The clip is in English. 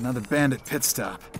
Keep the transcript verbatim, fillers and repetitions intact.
Another bandit pit stop.